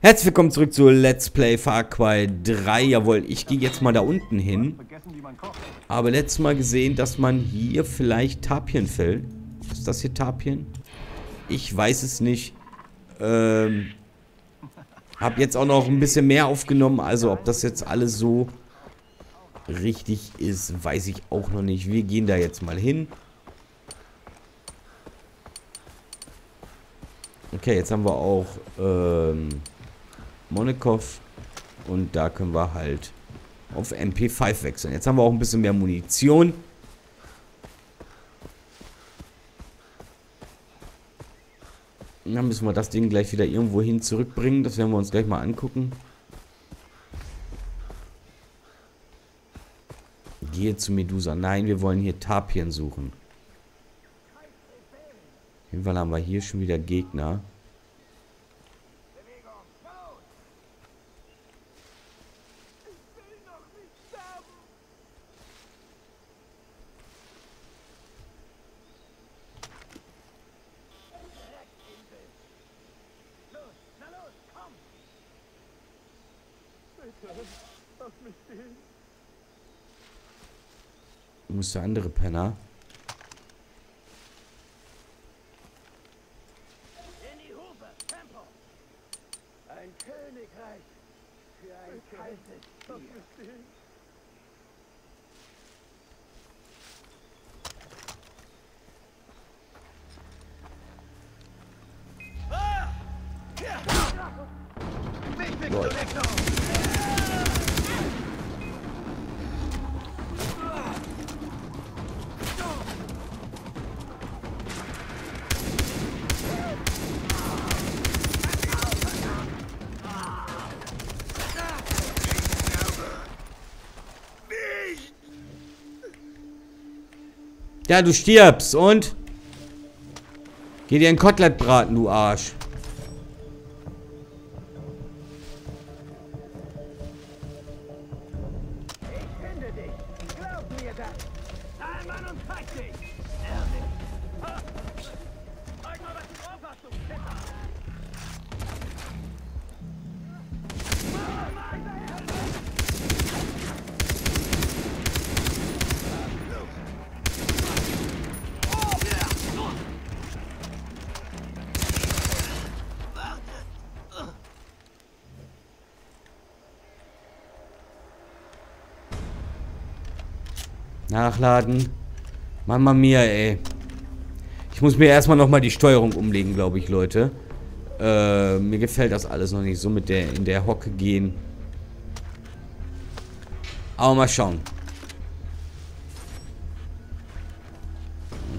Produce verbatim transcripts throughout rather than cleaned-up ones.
Herzlich willkommen zurück zu Let's Play Far Cry drei. Jawohl, ich gehe jetzt mal da unten hin. Aber letztes Mal gesehen, dass man hier vielleicht Tapien fällt. Ist das hier Tapien? Ich weiß es nicht. Ähm, hab jetzt auch noch ein bisschen mehr aufgenommen. Also, ob das jetzt alles so richtig ist, weiß ich auch noch nicht. Wir gehen da jetzt mal hin. Okay, jetzt haben wir auch, ähm... Monikow, und da können wir halt auf M P fünf wechseln. Jetzt haben wir auch ein bisschen mehr Munition. Und dann müssen wir das Ding gleich wieder irgendwo hin zurückbringen. Das werden wir uns gleich mal angucken. Gehe zu Medusa. Nein, wir wollen hier Tapien suchen. Auf jeden Fall haben wir hier schon wieder Gegner. Wo ist der andere Penner? In die Hufe, Tempo. Ein Königreich für ein kaltes Tier. Ja, du stirbst und geh dir ein Kotelett braten, du Arsch. Ich finde dich. Glaub mir das. Ein Mann und zeig dich. Ehrlich. Zeig mal, was du drauf hast, du Ketter. Nachladen. Mama mia, ey. Ich muss mir erstmal nochmal die Steuerung umlegen, glaube ich, Leute. Äh, mir gefällt das alles noch nicht so mit der in der Hocke gehen. Aber mal schauen.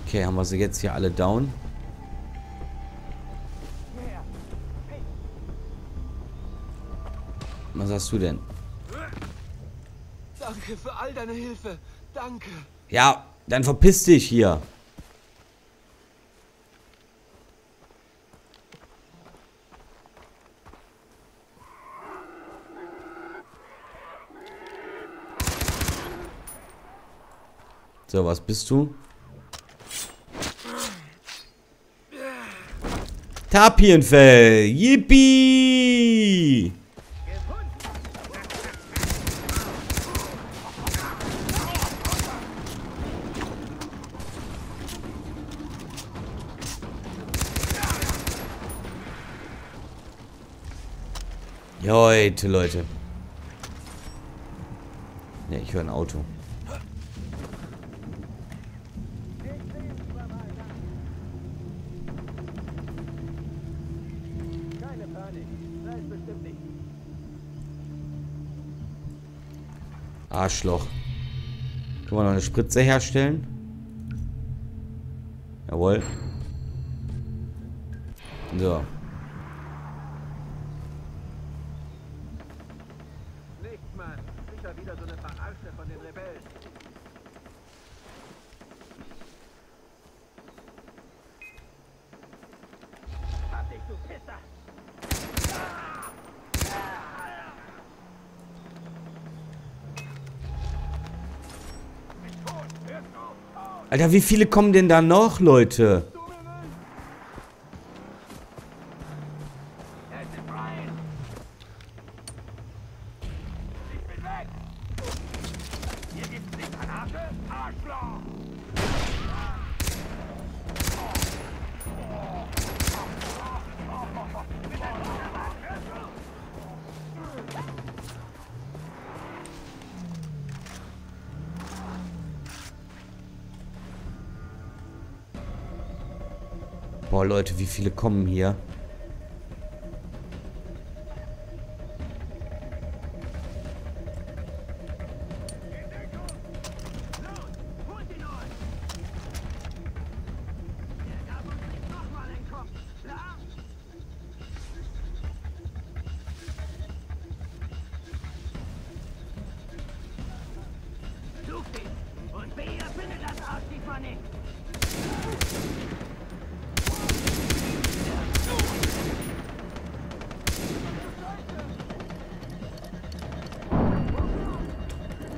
Okay, haben wir sie jetzt hier alle down? Was hast du denn? Danke für all deine Hilfe. Danke. Ja, dann verpiss dich hier. So, was bist du? Tapienfell. Yippie! Leute, Leute. Ne, ich höre ein Auto. Keine Panik, nein, bestimmt nicht. Arschloch. Können wir noch eine Spritze herstellen? Jawohl. So. Wieder so eine Verarsche von den Rebellen. Hab dich, du Pisser! Alter, wie viele kommen denn da noch, Leute? Boah, Leute, wie viele kommen hier?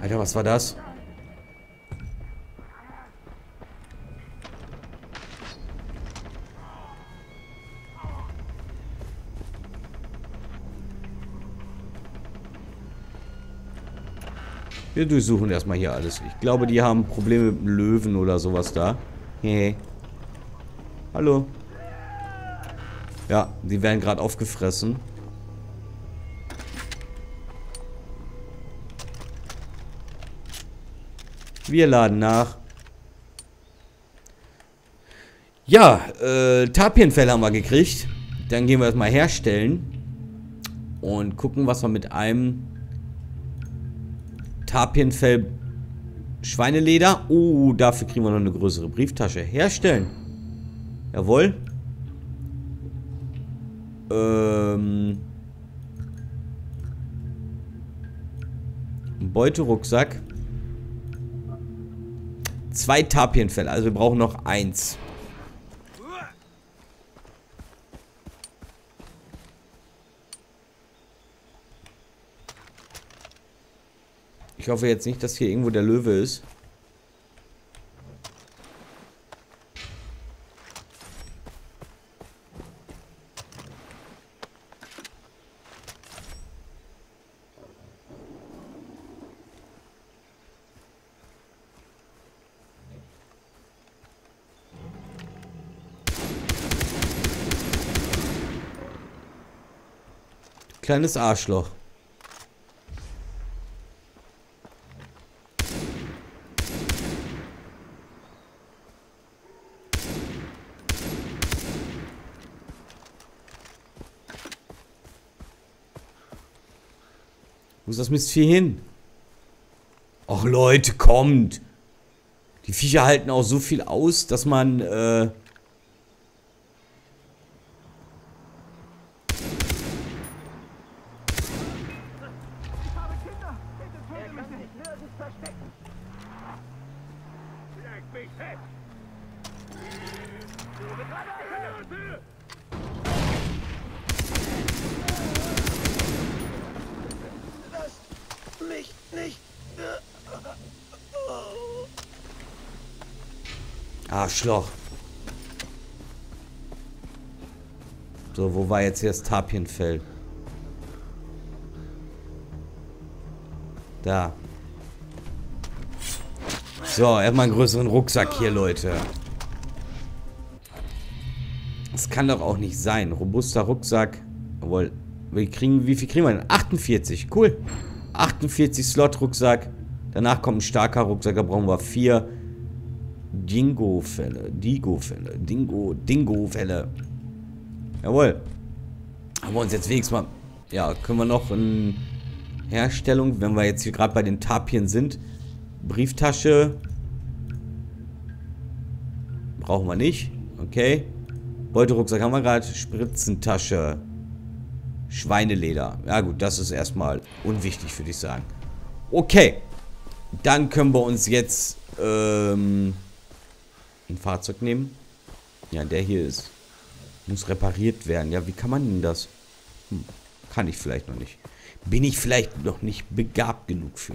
Alter, was war das? Wir durchsuchen erstmal hier alles. Ich glaube, die haben Probleme mit dem Löwen oder sowas da. Hehe. Hallo. Ja, die werden gerade aufgefressen. Wir laden nach. Ja, äh, Tapienfell haben wir gekriegt. Dann gehen wir das mal herstellen. Und gucken, was wir mit einem Tapienfell Schweineleder. Oh, dafür kriegen wir noch eine größere Brieftasche. Herstellen. Jawohl. Ähm. Beuterucksack. Zwei Tapienfell, also wir brauchen noch eins. Ich hoffe jetzt nicht, dass hier irgendwo der Löwe ist. Kleines Arschloch. Wo ist das Mistvieh hin? Ach Leute, kommt! Die Viecher halten auch so viel aus, dass man... Äh Arschloch. So, wo war jetzt hier das Tapienfell? Da. So, erstmal einen größeren Rucksack hier, Leute. Das kann doch auch nicht sein. Robuster Rucksack. Jawohl. Wir kriegen, wie viel kriegen wir denn? achtundvierzig. Cool. achtundvierzig Slot-Rucksack. Danach kommt ein starker Rucksack. Da brauchen wir vier. Dingo-Fälle, Dingo-Fälle, Dingo, Dingo-Fälle. Jawohl. Haben wir uns jetzt wenigstens mal... Ja, können wir noch in Herstellung, wenn wir jetzt hier gerade bei den Tapien sind. Brieftasche. Brauchen wir nicht. Okay. Beuterucksack haben wir gerade. Spritzentasche. Schweineleder. Ja gut, das ist erstmal unwichtig, würde ich sagen. Okay. Dann können wir uns jetzt... Ähm... ein Fahrzeug nehmen. Ja, der hier ist. Muss repariert werden. Ja, wie kann man denn das? Hm, kann ich vielleicht noch nicht. Bin ich vielleicht noch nicht begabt genug für.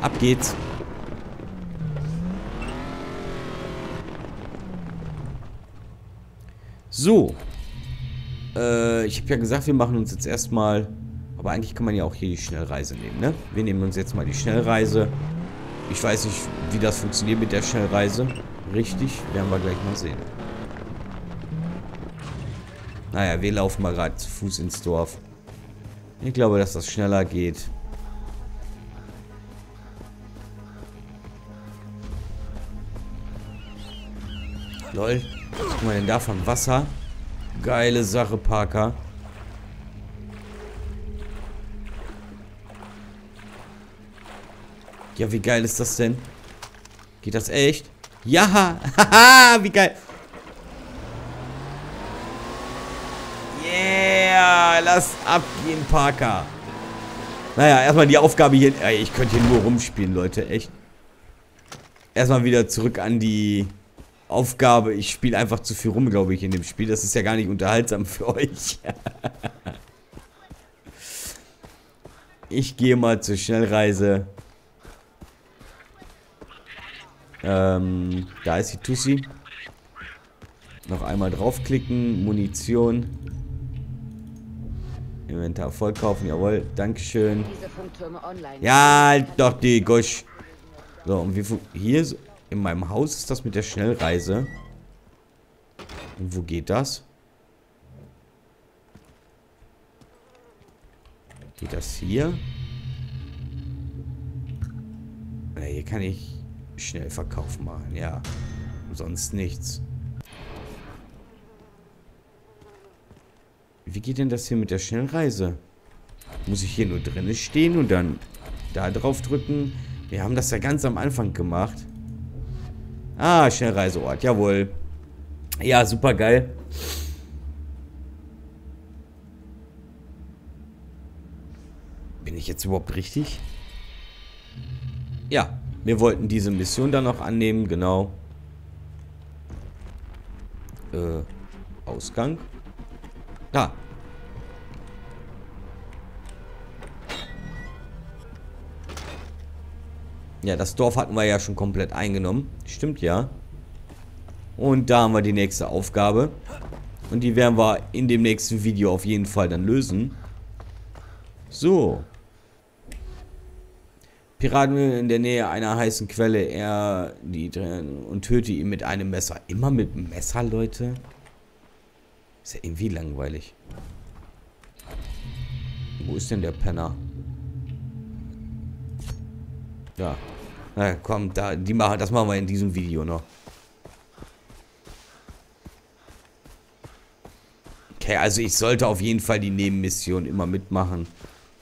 Ab geht's. So. Äh, ich habe ja gesagt, wir machen uns jetzt erstmal... Aber eigentlich kann man ja auch hier die Schnellreise nehmen, ne? Wir nehmen uns jetzt mal die Schnellreise. Ich weiß nicht, wie das funktioniert mit der Schnellreise. Richtig, werden wir gleich mal sehen. Naja, wir laufen mal gerade zu Fuß ins Dorf. Ich glaube, dass das schneller geht. Lol. Was gucken wir denn da von Wasser? Geile Sache, Parker. Ja, wie geil ist das denn? Geht das echt? Ja! Haha, wie geil! Yeah! Lass abgehen, Parker! Naja, erstmal die Aufgabe hier... Ey, ich könnte hier nur rumspielen, Leute, echt. Erstmal wieder zurück an die Aufgabe. Ich spiele einfach zu viel rum, glaube ich, in dem Spiel. Das ist ja gar nicht unterhaltsam für euch. Ich gehe mal zur Schnellreise... Ähm, da ist die Tussi. Noch einmal draufklicken. Munition. Inventar voll kaufen. Jawohl. Dankeschön. Ja, halt doch die Gosch. So, und wie hier in meinem Haus ist das mit der Schnellreise. Und wo geht das? Geht das hier? Ja, hier kann ich... Schnellverkauf machen, ja. Sonst nichts. Wie geht denn das hier mit der Schnellreise? Muss ich hier nur drinnen stehen und dann da drauf drücken? Wir haben das ja ganz am Anfang gemacht. Ah, Schnellreiseort, jawohl. Ja, super geil. Bin ich jetzt überhaupt richtig? Ja. Wir wollten diese Mission dann noch annehmen, genau. Äh, Ausgang. Da. Ja, das Dorf hatten wir ja schon komplett eingenommen. Stimmt ja. Und da haben wir die nächste Aufgabe. Und die werden wir in dem nächsten Video auf jeden Fall dann lösen. So. Piraten in der Nähe einer heißen Quelle, er die und töte ihn mit einem Messer. Immer mit einem Messer, Leute? Ist ja irgendwie langweilig. Wo ist denn der Penner? Ja. Na komm, da, die machen, das machen wir in diesem Video noch. Okay, also ich sollte auf jeden Fall die Nebenmission immer mitmachen.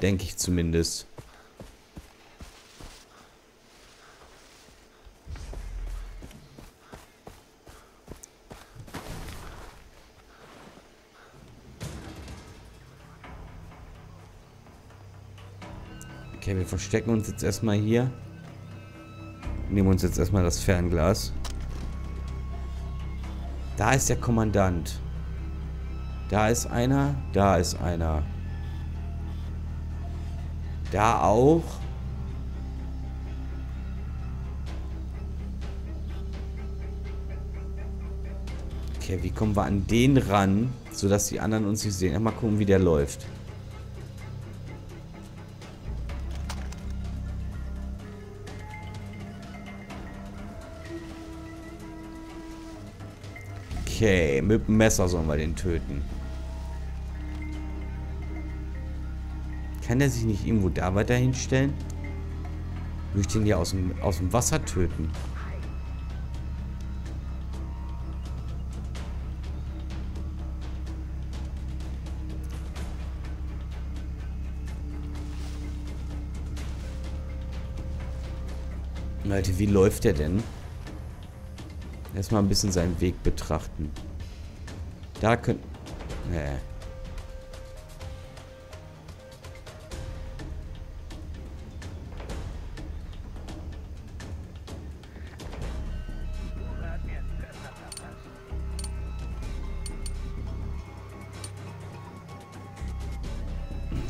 Denke ich zumindest. Okay, wir verstecken uns jetzt erstmal hier. Nehmen uns jetzt erstmal das Fernglas. Da ist der Kommandant. Da ist einer, da ist einer. Da auch. Okay, wie kommen wir an den ran, sodass die anderen uns nicht sehen? Mal gucken, wie der läuft. Okay, mit dem Messer sollen wir den töten. Kann der sich nicht irgendwo da weiter hinstellen? Ich möchte ihn hier aus dem, aus dem Wasser töten. Leute, wie läuft der denn? Erstmal ein bisschen seinen Weg betrachten. Da können... Nee.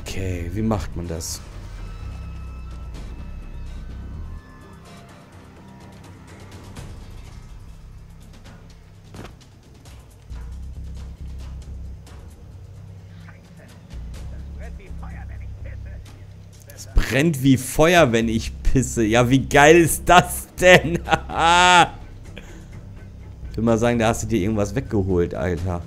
Okay, wie macht man das? Brennt wie Feuer, wenn ich pisse. Ja, wie geil ist das denn? Ich will mal sagen, da hast du dir irgendwas weggeholt, Alter.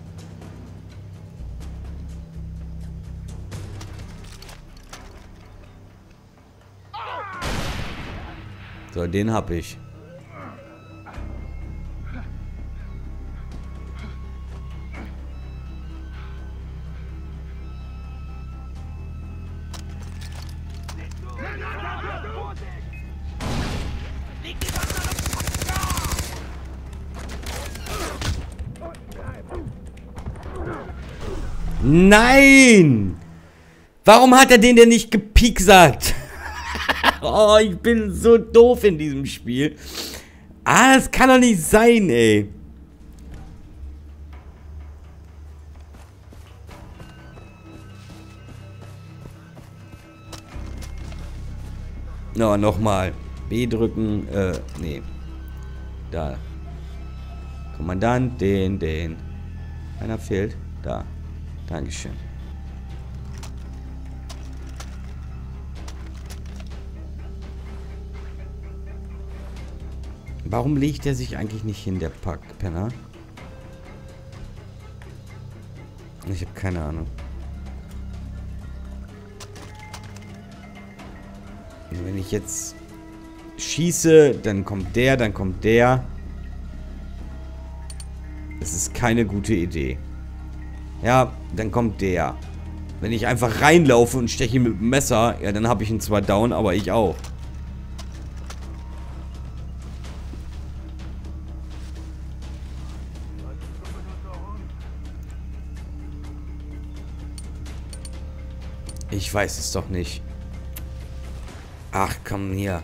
So, den hab ich. Nein! Warum hat er den denn nicht gepiksert? Oh, ich bin so doof in diesem Spiel. Ah, das kann doch nicht sein, ey. Na, no, nochmal. B drücken. Äh, nee. Da. Kommandant, den, den. Einer fehlt. Da. Dankeschön. Warum legt er sich eigentlich nicht hin, der Packpenner? Ich habe keine Ahnung. Und wenn ich jetzt schieße, dann kommt der, dann kommt der. Das ist keine gute Idee. Ja, dann kommt der. Wenn ich einfach reinlaufe und steche ihn mit dem Messer, ja, dann habe ich ihn zwar down, aber ich auch. Ich weiß es doch nicht. Ach, komm hier.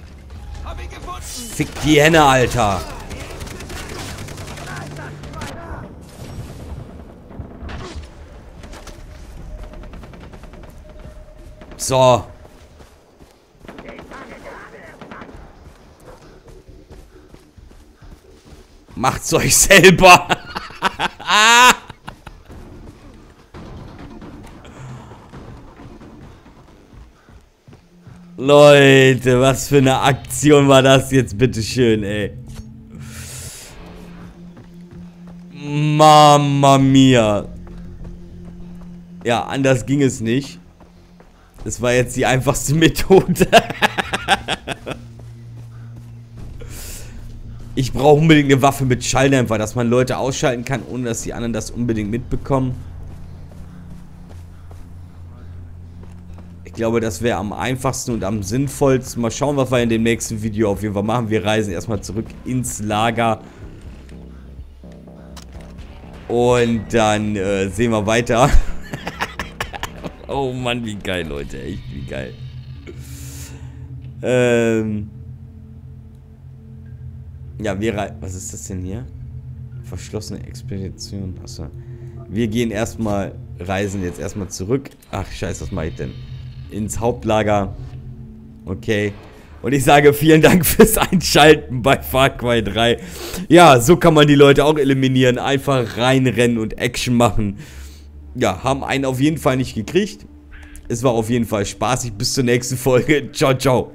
Fick die Henne, Alter. So. Macht's euch selber. Leute, was für eine Aktion war das jetzt, bitteschön, ey. Mama mia. Ja, anders ging es nicht. Das war jetzt die einfachste Methode. Ich brauche unbedingt eine Waffe mit Schalldämpfer, dass man Leute ausschalten kann, ohne dass die anderen das unbedingt mitbekommen. Ich glaube, das wäre am einfachsten und am sinnvollsten. Mal schauen, was wir in dem nächsten Video auf jeden Fall machen. Wir reisen erstmal zurück ins Lager. Und dann äh, sehen wir weiter. Oh Mann, wie geil, Leute. Echt, wie geil. Ähm. Ja, wir reisen. Was ist das denn hier? Verschlossene Expedition. Achso. Wir gehen erstmal, reisen jetzt erstmal zurück. Ach, scheiße, was mache ich denn? Ins Hauptlager. Okay. Und ich sage vielen Dank fürs Einschalten bei Far Cry drei. Ja, so kann man die Leute auch eliminieren. Einfach reinrennen und Action machen. Ja, haben einen auf jeden Fall nicht gekriegt. Es war auf jeden Fall spaßig. Bis zur nächsten Folge. Ciao, ciao.